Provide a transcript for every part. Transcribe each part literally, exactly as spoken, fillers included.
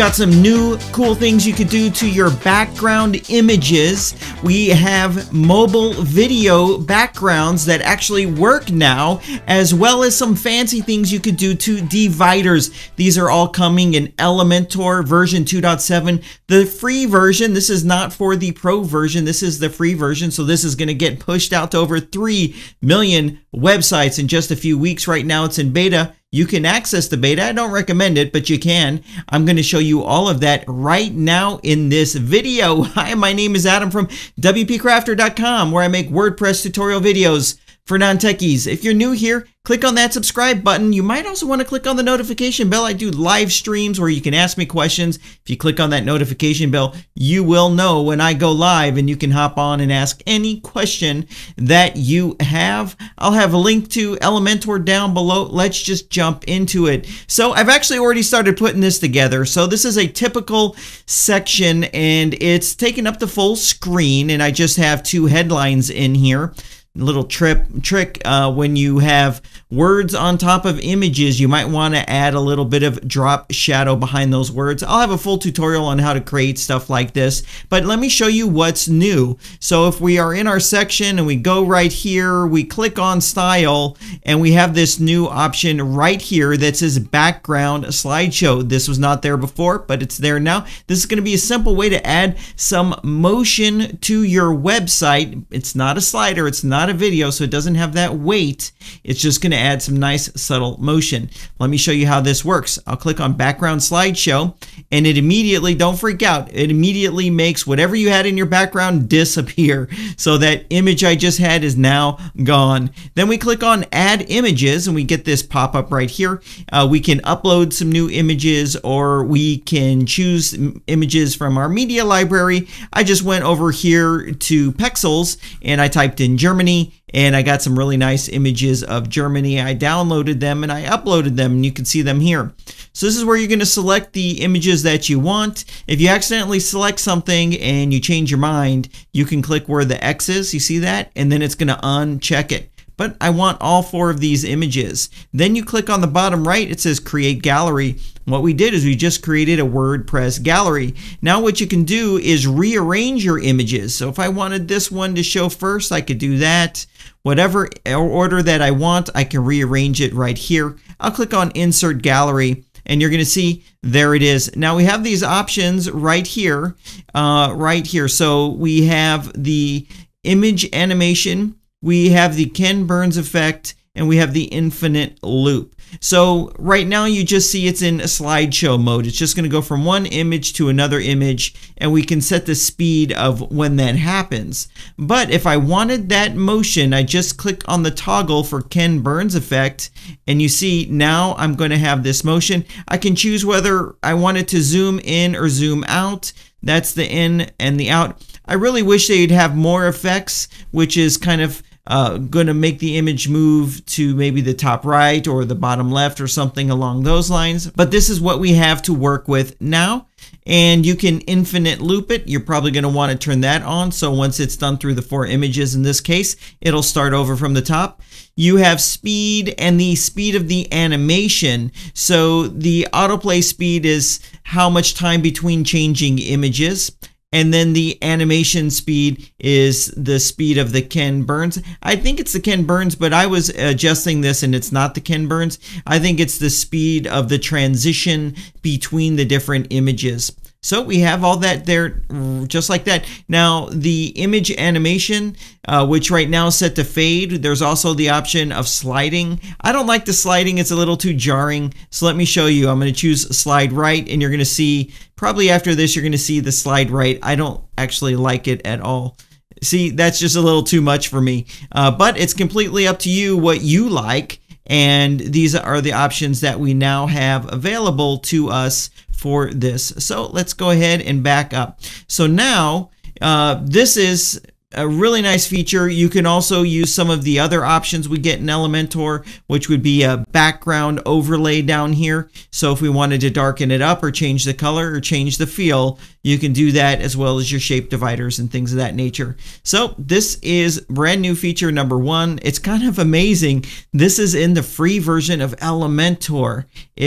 got some new cool things you could do to your background images. We have mobile video backgrounds that actually work now, as well as some fancy things you could do to dividers. These are all coming in Elementor version two point seven, the free version. This is not for the pro version. This is the free version. So this is going to get pushed out to over three million websites in just a few weeks. Right now it's in beta. You can access the beta. I don't recommend it, but you can. I'm going to show you all of that right now in this video. Hi, my name is Adam from W P Crafter dot com, where I make WordPress tutorial videos for non-techies. If you're new here, click on that subscribe button. You might also want to click on the notification bell. I do live streams where you can ask me questions. If you click on that notification bell, you will know when I go live, and you can hop on and ask any question that you have. I'll have a link to Elementor down below. Let's just jump into it. So I've actually already started putting this together. So this is a typical section, and it's taking up the full screen, and I just have two headlines in here. Little trip trick uh, when you have words on top of images, you might want to add a little bit of drop shadow behind those words. I'll have a full tutorial on how to create stuff like this, but let me show you what's new. So if we are in our section and we go right here, we click on style, and we have this new option right here that says background slideshow. This was not there before, but it's there now. This is going to be a simple way to add some motion to your website. It's not a slider, it's not a video, so it doesn't have that weight. It's just going to add some nice subtle motion. Let me show you how this works. I'll click on background slideshow, and it immediately, don't freak out, it immediately makes whatever you had in your background disappear. So that image I just had is now gone. Then we click on add images, and we get this pop-up right here. Uh, we can upload some new images, or we can choose images from our media library. I just went over here to Pexels, and I typed in Germany, and I got some really nice images of Germany. I downloaded them and I uploaded them, and you can see them here. So this is where you're going to select the images that you want. If you accidentally select something and you change your mind, you can click where the X is, you see that, and then it's going to uncheck it. But I want all four of these images. Then you click on the bottom right, it says create gallery. What we did is we just created a WordPress gallery. Now what you can do is rearrange your images. So if I wanted this one to show first, I could do that. Whatever order that I want, I can rearrange it right here. I'll click on insert gallery, and you're going to see there it is. Now we have these options right here, uh, right here. So we have the image animation, we have the Ken Burns effect, and we have the infinite loop. So right now you just see it's in slideshow mode. It's just going to go from one image to another image, and we can set the speed of when that happens. But if I wanted that motion, I just click on the toggle for Ken Burns effect, and you see now I'm going to have this motion. I can choose whether I want it to zoom in or zoom out. That's the in and the out. I really wish they'd have more effects, which is kind of Uh, going to make the image move to maybe the top right or the bottom left or something along those lines. But this is what we have to work with now. And you can infinite loop it. You're probably going to want to turn that on. So once it's done through the four images in this case, it'll start over from the top. You have speed and the speed of the animation. So the autoplay speed is how much time between changing images. And then the animation speed is the speed of the Ken Burns. I think it's the Ken Burns, but I was adjusting this and it's not the Ken Burns. I think it's the speed of the transition between the different images. So we have all that there just like that. Now the image animation, uh, which right now is set to fade. There's also the option of sliding. I don't like the sliding. It's a little too jarring. So let me show you. I'm going to choose slide right, and you're going to see probably after this, you're going to see the slide right. I don't actually like it at all. See, that's just a little too much for me, uh, but it's completely up to you what you like. And these are the options that we now have available to us for this. So let's go ahead and back up. So now uh, this is a really nice feature. You can also use some of the other options we get in Elementor, which would be a background overlay down here. So if we wanted to darken it up or change the color or change the feel, you can do that, as well as your shape dividers and things of that nature. So this is brand new feature number one. It's kind of amazing. This is in the free version of Elementor.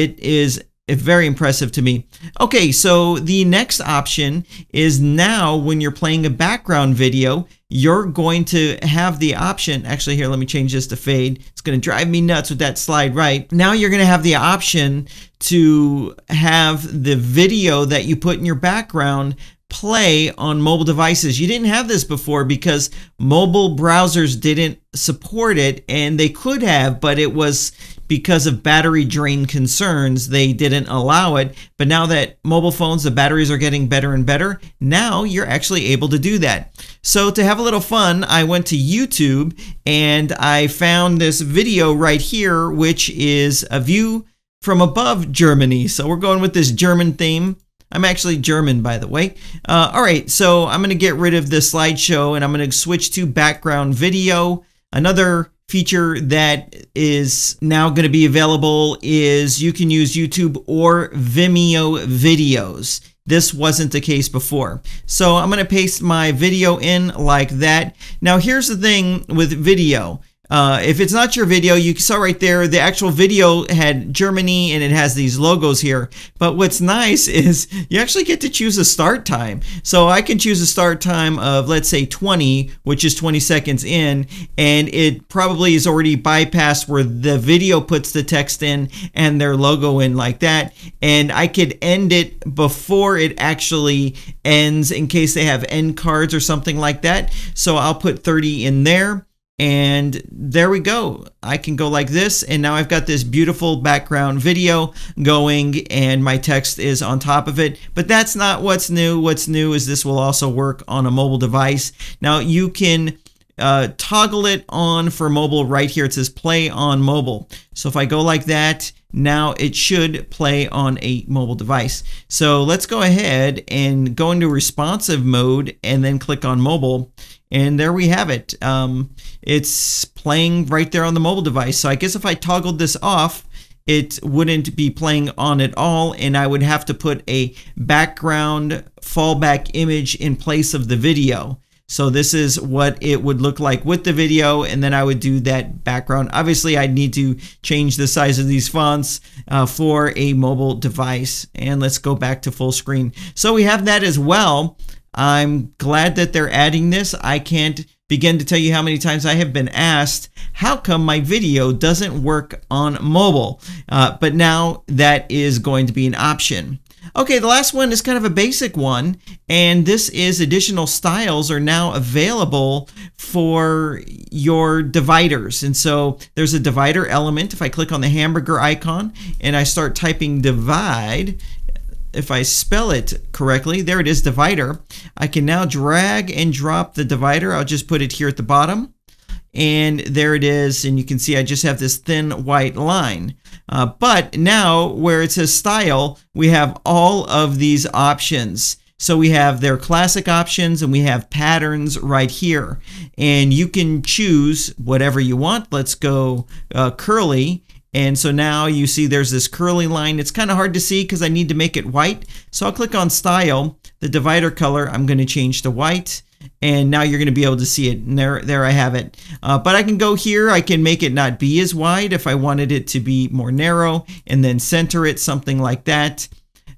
It is It's very impressive to me. Okay, so the next option is now when you're playing a background video, you're going to have the option. Actually, here, let me change this to fade. It's going to drive me nuts with that slide, right? Now you're going to have the option to have the video that you put in your background play on mobile devices. You didn't have this before because mobile browsers didn't support it, and they could have, but it was because of battery drain concerns, they didn't allow it. But now that mobile phones, the batteries are getting better and better, now you're actually able to do that. So to have a little fun, I went to YouTube and I found this video right here, which is a view from above Germany. So we're going with this German theme. I'm actually German, by the way. Uh, all right, so I'm gonna get rid of the slideshow and I'm gonna switch to background video. Another feature that is now gonna be available is you can use YouTube or Vimeo videos. This wasn't the case before. So I'm gonna paste my video in like that. Now here's the thing with video. Uh, if it's not your video, you saw right there, the actual video had Germany and it has these logos here. But what's nice is you actually get to choose a start time. So I can choose a start time of, let's say, twenty, which is twenty seconds in, and it probably is already bypassed where the video puts the text in and their logo in like that. And I could end it before it actually ends in case they have end cards or something like that. So I'll put thirty in there. And there we go. I can go like this, and now I've got this beautiful background video going and my text is on top of it. But that's not what's new. What's new is this will also work on a mobile device. Now you can uh, toggle it on for mobile right here. It says play on mobile. So if I go like that, now it should play on a mobile device. So let's go ahead and go into responsive mode and then click on mobile. And there we have it. Um, it's playing right there on the mobile device. So I guess if I toggled this off, it wouldn't be playing on at all, and I would have to put a background fallback image in place of the video. So this is what it would look like with the video, and then I would do that background. Obviously, I'd need to change the size of these fonts uh, for a mobile device. And let's go back to full screen. So we have that as well. I'm glad that they're adding this. I can't begin to tell you how many times I have been asked, how come my video doesn't work on mobile? Uh, but now that is going to be an option. Okay, the last one is kind of a basic one, and this is additional styles are now available for your dividers. And so there's a divider element. If I click on the hamburger icon and I start typing divide, if I spell it correctly, there it is, divider. I can now drag and drop the divider. I'll just put it here at the bottom. And there it is, and you can see I just have this thin white line. Uh, but now where it says style, we have all of these options. So we have their classic options and we have patterns right here. And you can choose whatever you want. Let's go uh, curly. And so now you see there's this curly line. It's kind of hard to see because I need to make it white. So I'll click on style, the divider color, I'm going to change to white. And now you're going to be able to see it. And there, there I have it. Uh, but I can go here. I can make it not be as wide if I wanted it to be more narrow, and then center it, something like that.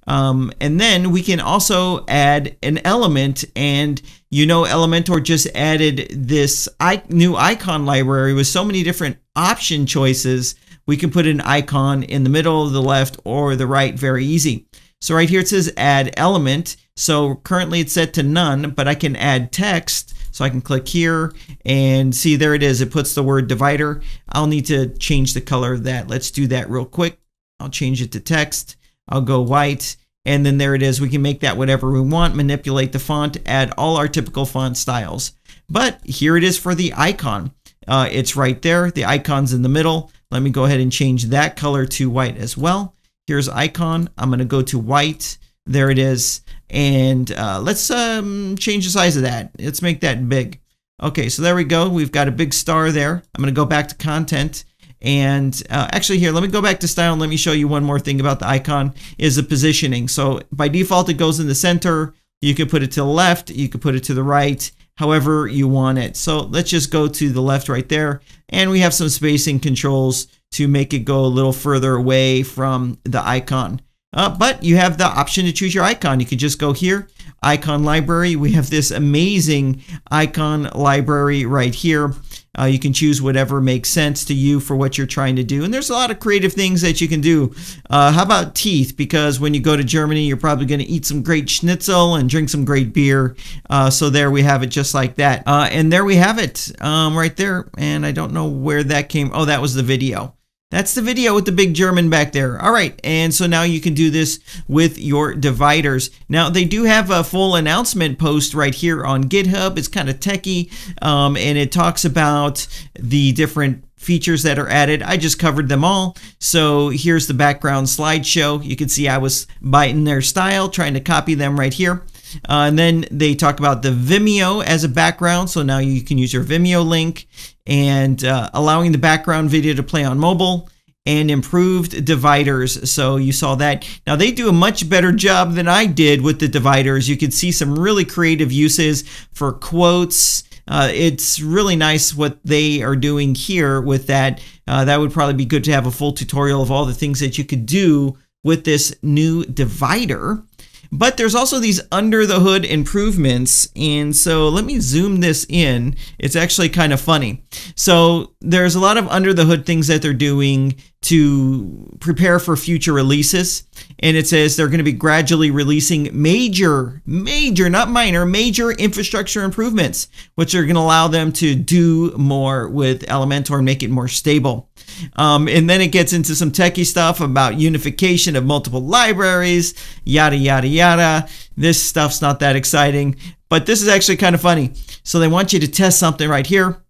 Um, and then we can also add an element, and you know Elementor just added this I new icon library with so many different option choices. We can put an icon in the middle, the left, or the right very easy. So right here it says add element. So currently it's set to none, but I can add text. So I can click here and see, there it is. It puts the word divider. I'll need to change the color of that. Let's do that real quick. I'll change it to text. I'll go white. And then there it is. We can make that whatever we want, manipulate the font, add all our typical font styles. But here it is for the icon. Uh, it's right there. The icon's in the middle. Let me go ahead and change that color to white as well. Here's icon. I'm going to go to white. There it is. And uh, let's um, change the size of that. Let's make that big. Okay, so there we go. We've got a big star there. I'm going to go back to content. And uh, actually here, let me go back to style and let me show you one more thing about the icon is the positioning. So by default, it goes in the center. You can put it to the left. You can put it to the right, however you want it. So let's just go to the left right there. And we have some spacing controls to make it go a little further away from the icon. Uh, but you have the option to choose your icon. You could just go here, icon library. We have this amazing icon library right here. Uh, you can choose whatever makes sense to you for what you're trying to do. And there's a lot of creative things that you can do. Uh, how about teeth? Because when you go to Germany, you're probably going to eat some great schnitzel and drink some great beer. Uh, so there we have it, just like that. Uh, and there we have it, um, right there. And I don't know where that came. Oh, that was the video. That's the video with the big German back there. All right, and so now you can do this with your dividers. Now, they do have a full announcement post right here on GitHub. It's kind of techie, um, and it talks about the different features that are added. I just covered them all. So here's the background slideshow. You can see I was biting their style, trying to copy them right here. Uh, and then they talk about the Vimeo as a background. So now you can use your Vimeo link, and uh, allowing the background video to play on mobile, and improved dividers. So you saw that. Now they do a much better job than I did with the dividers. You can see some really creative uses for quotes. Uh, it's really nice what they are doing here with that. Uh, that would probably be good to have a full tutorial of all the things that you could do with this new divider. But there's also these under the hood improvements. And so let me zoom this in. It's actually kind of funny. So there's a lot of under the hood things that they're doing to prepare for future releases. And it says they're going to be gradually releasing major, major, not minor, major infrastructure improvements, which are going to allow them to do more with Elementor and make it more stable. Um, and then it gets into some techie stuff about unification of multiple libraries, yada, yada, yada. This stuff's not that exciting, but this is actually kind of funny. So they want you to test something right here.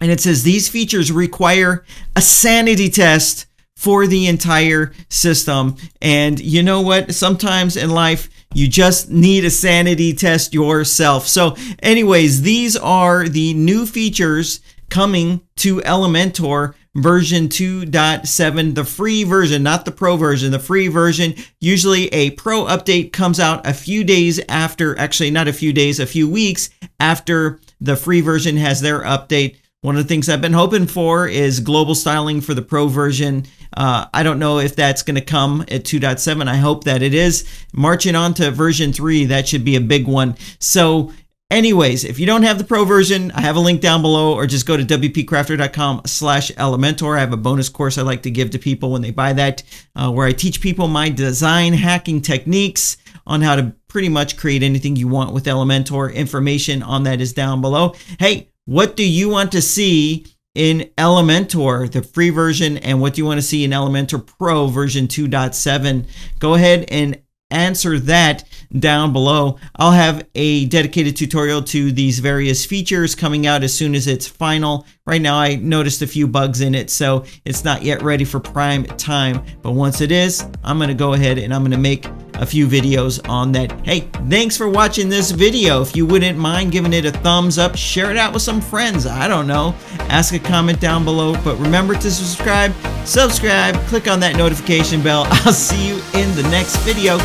And it says these features require a sanity test for the entire system. And you know what? Sometimes in life, you just need a sanity test yourself. So anyways, these are the new features coming to Elementor version two point seven, the free version, not the pro version, the free version. Usually a pro update comes out a few days after, actually not a few days, a few weeks after the free version has their update. One of the things I've been hoping for is global styling for the pro version. Uh, I don't know if that's going to come at two point seven. I hope that it is. Marching on to version three, that should be a big one. So anyways, if you don't have the pro version, I have a link down below, or just go to W P crafter dot com slash Elementor. I have a bonus course I like to give to people when they buy that, uh, where I teach people my design hacking techniques on how to pretty much create anything you want with Elementor. Information on that is down below. Hey, what do you want to see in Elementor, the free version, and what do you want to see in Elementor Pro version two point seven? Go ahead and answer that down below. I'll have a dedicated tutorial to these various features coming out as soon as it's final. Right now, I noticed a few bugs in it, so it's not yet ready for prime time. But once it is, I'm going to go ahead and I'm going to make a few videos on that. Hey, thanks for watching this video. If you wouldn't mind giving it a thumbs up, share it out with some friends. I don't know. Ask a comment down below, but remember to subscribe, subscribe, click on that notification bell. I'll see you in the next video.